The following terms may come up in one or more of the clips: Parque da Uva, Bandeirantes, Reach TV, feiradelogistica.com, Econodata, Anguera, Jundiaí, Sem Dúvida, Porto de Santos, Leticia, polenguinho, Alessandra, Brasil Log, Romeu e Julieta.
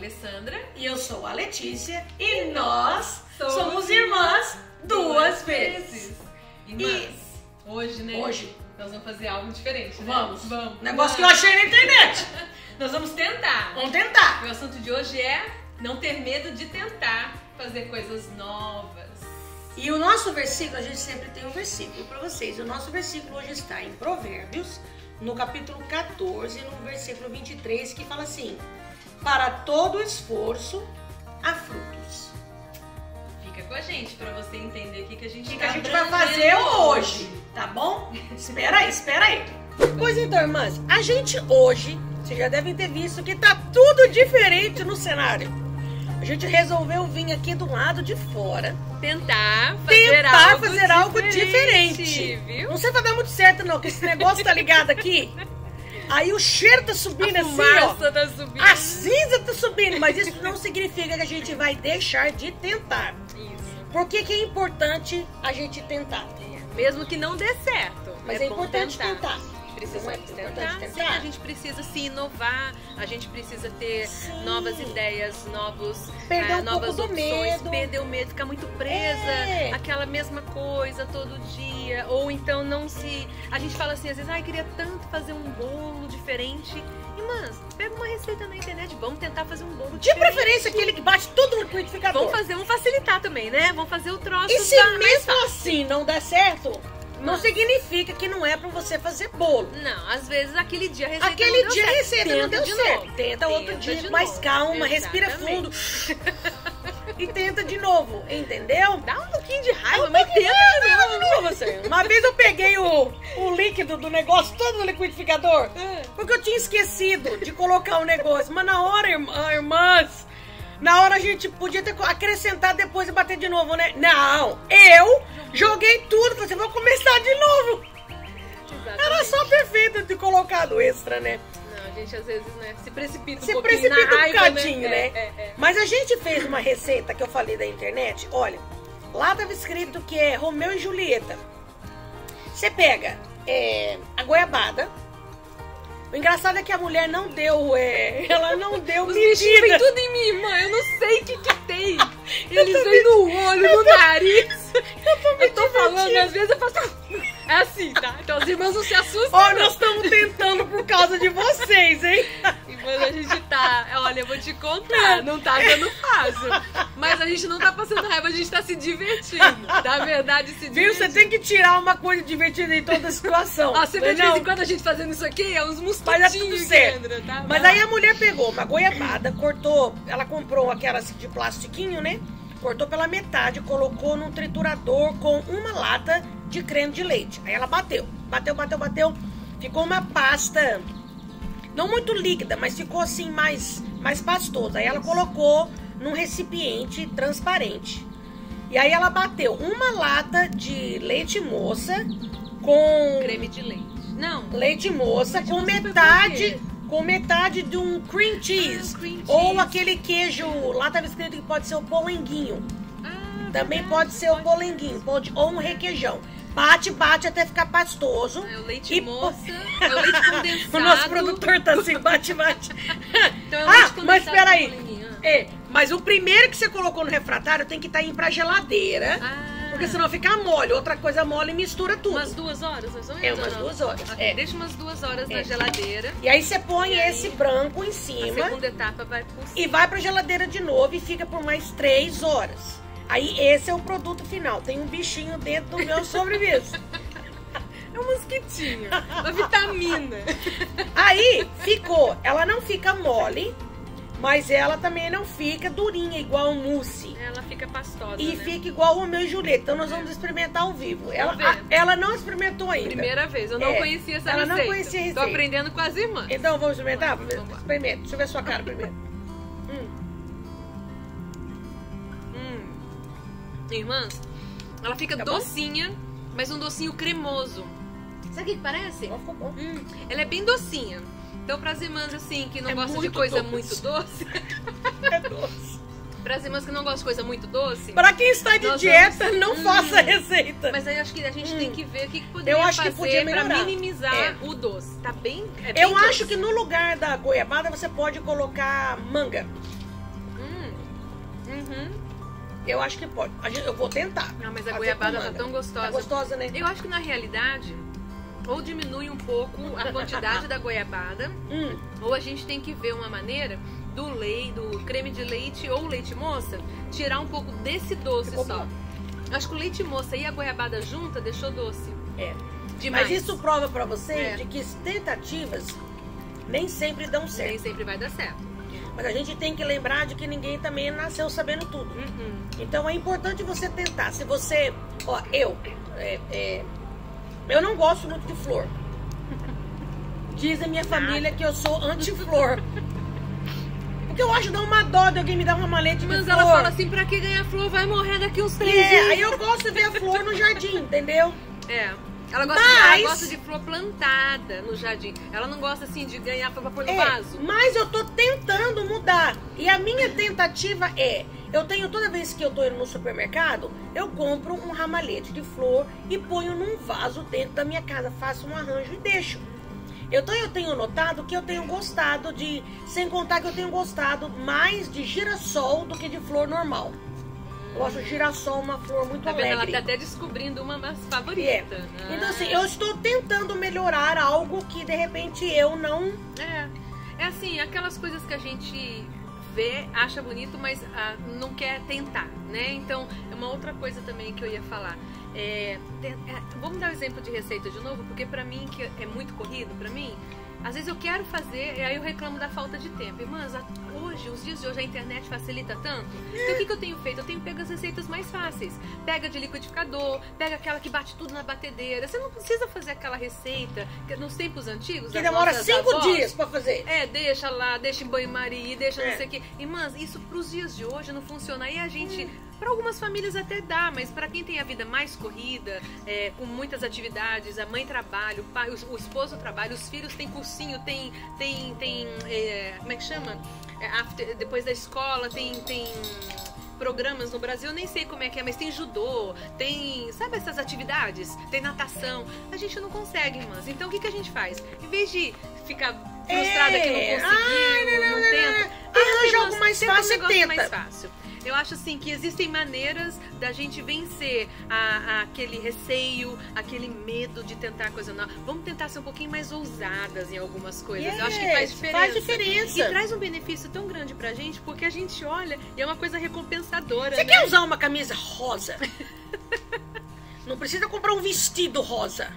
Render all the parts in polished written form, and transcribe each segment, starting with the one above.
Alessandra. E eu sou a Letícia. E nós somos irmãs duas vezes. Irmãs. Hoje, né? Hoje. Nós vamos fazer algo diferente, né? Vamos. Negócio que eu achei na internet. Nós vamos tentar. Vamos tentar. O assunto de hoje é não ter medo de tentar fazer coisas novas. E o nosso versículo, a gente sempre tem um versículo para vocês. O nosso versículo hoje está em Provérbios, no capítulo 14, no versículo 23, que fala assim: para todo esforço há frutos. Fica com a gente para você entender o que a gente vai fazer hoje, tá bom? Espera aí. Pois então, irmãs, a gente hoje, vocês já devem ter visto que tá tudo diferente no cenário. A gente resolveu vir aqui do lado de fora tentar fazer algo diferente, viu? Não sei se vai dar muito certo não, porque esse negócio tá ligado aqui. Aí o cheiro tá subindo assim, ó. Tá subindo. A cinza tá subindo, mas isso não significa que a gente vai deixar de tentar. Isso. Porque que é importante a gente tentar. Mesmo que não dê certo. Mas é importante tentar. Sim, a gente precisa se inovar, a gente precisa ter novas ideias, novas opções, perder o medo, ficar muito presa, aquela mesma coisa todo dia, ou então não se... A gente fala assim, às vezes, ai, queria tanto fazer um bolo diferente. Irmãs, pega uma receita na internet, vamos tentar fazer um bolo diferente. De preferência aquele que bate tudo no liquidificador. Vamos facilitar também, né? Vamos fazer o troço. E se mesmo assim não der certo... Não significa que não é pra você fazer bolo. Não, às vezes aquele dia a receita não deu certo. Tenta outro dia, mais calma, respira fundo. E tenta de novo, entendeu? Dá um pouquinho de raiva, mas tenta de novo. Uma vez eu peguei o líquido do negócio todo no liquidificador, porque eu tinha esquecido de colocar o negócio. Mas na hora, irmãs, na hora a gente podia ter acrescentado depois e bater de novo, né? Não, eu joguei tudo, falei assim, vou começar de novo. Exatamente. Era só perfeito de colocado extra, né? Não, a gente às vezes, né, se precipita um bocadinho, né? Mas a gente fez uma receita que eu falei da internet, olha, lá tava escrito que é Romeu e Julieta. Você pega a goiabada. O engraçado é que a mulher não deu, ela não deu medida. Tudo em mim, mãe, eu não sei o que tem. Eles vêm no olho, no nariz. Eu tô falando, às vezes eu faço... É assim, tá? Então as irmãs não se assustam. Ó, nós estamos tentando por causa de vocês, hein? Irmãs, a gente tá... Olha, eu vou te contar, não tá dando fácil. Mas a gente não tá passando raiva, a gente tá se divertindo. Na verdade, se divertindo. Viu? Você tem que tirar uma coisa divertida em toda a situação. Ó, você vê de vez em quando a gente fazendo isso aqui, é uns mosquitinhos, Sandra, tá? Mas aí a mulher pegou uma goiabada, cortou... Ela comprou aquelas de plastiquinho, né? Cortou pela metade, colocou num triturador com uma lata de creme de leite. Aí ela bateu. Ficou uma pasta... Não muito líquida, mas ficou assim mais pastosa. Aí ela colocou num recipiente transparente. E aí ela bateu uma lata de leite moça com... Creme de leite. Não. Leite moça com metade... Com metade de um cream cheese. Ou aquele queijo... Lá tava escrito que pode ser o polenguinho. Também pode ser o polenguinho. Ou um requeijão. Bate até ficar pastoso. É o leite moça, é o leite condensado. O nosso produtor tá assim, bate. Então é o leite condensado. Mas peraí. Mas o primeiro que você colocou no refratário tem que ir pra geladeira. Porque senão fica mole. Outra coisa mole e mistura tudo. Umas 2 horas, mais ou menos? Umas 2 horas. Deixa umas 2 horas na geladeira. E aí você põe esse branco em cima. A segunda etapa vai por cima. E vai pra geladeira de novo e fica por mais 3 horas. Aí esse é o produto final. Tem um bichinho dentro do meu sobreviso. É um mosquitinho. Uma vitamina. Aí ficou. Ela não fica mole, mas ela também não fica durinha, igual o mousse. Ela fica pastosa, fica igual o Romeu e Julieta. Então nós vamos experimentar ao vivo. Ela não experimentou ainda. Primeira vez. Eu não conhecia essa receita. Ela não conhecia a receita. Tô aprendendo com as irmãs. Então vamos experimentar? Vamos experimentar. Deixa eu ver a sua cara primeiro. Irmãs, ela fica docinha, mas um docinho cremoso. Sabe o que parece? Ela é bem docinha. Então, para as irmãs assim que não gostam de coisa muito doce, é doce. Para as irmãs que não gostam de coisa muito doce, para quem está de dieta, não faça receita. Mas aí acho que a gente tem que ver o que poderia fazer para minimizar o doce. Tá bem? Eu acho que no lugar da goiabada você pode colocar manga. Eu acho que pode. Eu vou tentar. Não, mas a goiabada tá tão gostosa. Tá gostosa, né? Eu acho que na realidade, ou diminui um pouco a quantidade da goiabada, ou a gente tem que ver uma maneira do creme de leite ou leite moça tirar um pouco desse doce só. Acho que o leite moça e a goiabada junta deixou doce. É. Demais. Mas isso prova pra você de que tentativas nem sempre dão certo. Nem sempre vai dar certo. Mas a gente tem que lembrar de que ninguém também nasceu sabendo tudo. Então é importante você tentar. Se você... Ó, eu não gosto muito de flor. Diz a minha família que eu sou anti-flor. Porque eu acho dar uma dó de alguém me dar uma maleta de flor. Mas ela fala assim, pra que ganhar flor? Vai morrer daqui uns 3 dias. Aí eu gosto de ver a flor no jardim, entendeu? É. Ela gosta de flor plantada no jardim. Ela não gosta, assim, de ganhar flor pra pôr no vaso. Mas eu tô tentando mudar. E a minha tentativa é... Eu tenho, toda vez que eu tô indo no supermercado, eu compro um ramalhete de flor e ponho num vaso dentro da minha casa. Faço um arranjo e deixo. Então eu tenho notado que eu tenho gostado de... Sem contar que eu tenho gostado mais de girassol do que de flor normal. Eu acho girassol uma flor muito alegre. Ela tá até descobrindo uma mais favorita. É. Então assim, eu estou tentando melhorar algo que de repente eu não... É assim, aquelas coisas que a gente vê, acha bonito, mas não quer tentar, né? Então, uma outra coisa também que eu ia falar. Vamos dar um exemplo de receita de novo, porque pra mim, que é muito corrido, pra mim... Às vezes eu quero fazer, e aí eu reclamo da falta de tempo. Mas hoje, os dias de hoje, a internet facilita tanto. Então o que eu tenho feito? Eu tenho pego as receitas mais fáceis. Pega de liquidificador, pega aquela que bate tudo na batedeira. Você não precisa fazer aquela receita que nos tempos antigos... Que demora 5 dias pra fazer. Deixa lá, deixa em banho-maria, deixa não sei o quê. Irmãs, isso pros dias de hoje não funciona. E a gente... Para algumas famílias até dá, mas para quem tem a vida mais corrida, com muitas atividades, a mãe trabalha, o pai, o esposo trabalha, os filhos têm cursinho, tem como é que chama? Depois da escola, tem programas no Brasil, eu nem sei como é que é, mas tem judô, tem, sabe, essas atividades? Tem natação. A gente não consegue, irmãs. Então o que a gente faz? Em vez de ficar frustrada que não conseguiu, não tenta, arranja algo mais fácil e tenta. Eu acho assim que existem maneiras da gente vencer aquele receio, aquele medo de tentar coisa nova. Vamos tentar ser um pouquinho mais ousadas em algumas coisas. Eu acho que faz diferença. Faz diferença. E traz um benefício tão grande pra gente, porque a gente olha e é uma coisa recompensadora. Você quer usar uma camisa rosa? Não precisa comprar um vestido rosa.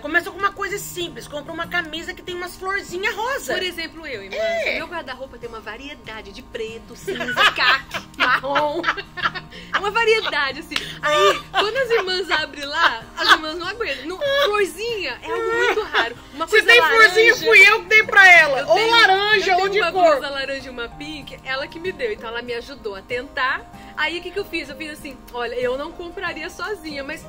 Começa com uma coisa simples. Compra uma camisa que tem umas florzinhas rosa. Por exemplo, eu, irmã. Meu guarda-roupa tem uma variedade de preto, cinza, caqui, marrom. Uma variedade, assim. Aí, quando as irmãs abrem lá, as irmãs não aguentam. Florzinha é algo muito raro. Uma coisa laranja. Se tem florzinha, fui eu que dei pra ela. Ou laranja, ou de cor. Uma coisa laranja e uma pink, ela que me deu. Então, ela me ajudou a tentar. Aí, o que eu fiz? Eu fiz assim, olha, eu não compraria sozinha, mas...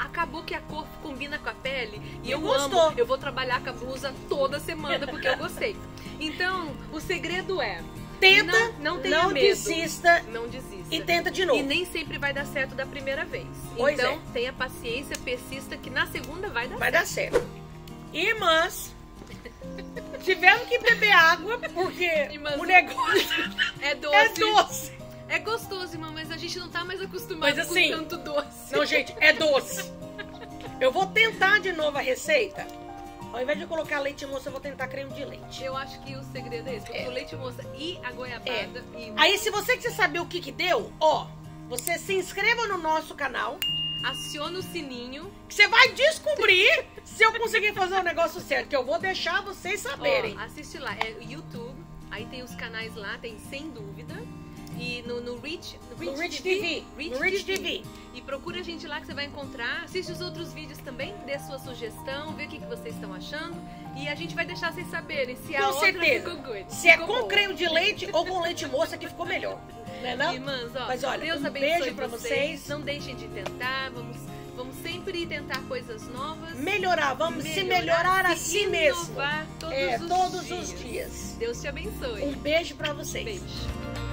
Acabou que a cor combina com a pele e eu amo, eu vou trabalhar com a blusa toda semana porque eu gostei. Então, o segredo é, tenta, não tenha medo, desista, não desista e tenta de novo. E nem sempre vai dar certo da primeira vez. Pois então, tenha paciência, persista, que na segunda vai dar certo. Vai dar certo. Irmãs, tivemos que beber água porque o negócio é doce. É gostoso, irmão, mas a gente não tá mais acostumado assim, com tanto doce. Não, gente, é doce. Eu vou tentar de novo a receita. Ao invés de colocar leite moça, eu vou tentar creme de leite. Eu acho que o segredo é esse. O leite moça e a goiabada. Aí, se você quiser saber o que deu, você se inscreva no nosso canal. Aciona o sininho. Que você vai descobrir se eu conseguir fazer o negócio certo. Que eu vou deixar vocês saberem. Assiste lá. É o YouTube. Aí tem os canais lá, tem Sem Dúvida. E no Reach TV. E procura a gente lá que você vai encontrar. Assiste os outros vídeos também, dê a sua sugestão, vê o que vocês estão achando. E a gente vai deixar vocês saberem se a outra ficou good. Se é com creme de leite ou com leite moça que ficou melhor. Não é não? Irmãs, mas olha, Deus abençoe, beijo pra vocês. Não deixem de tentar, vamos sempre tentar coisas novas. Melhorar, vamos se melhorar a si mesmo. Todos os dias. Deus te abençoe. Um beijo pra vocês. Beijo.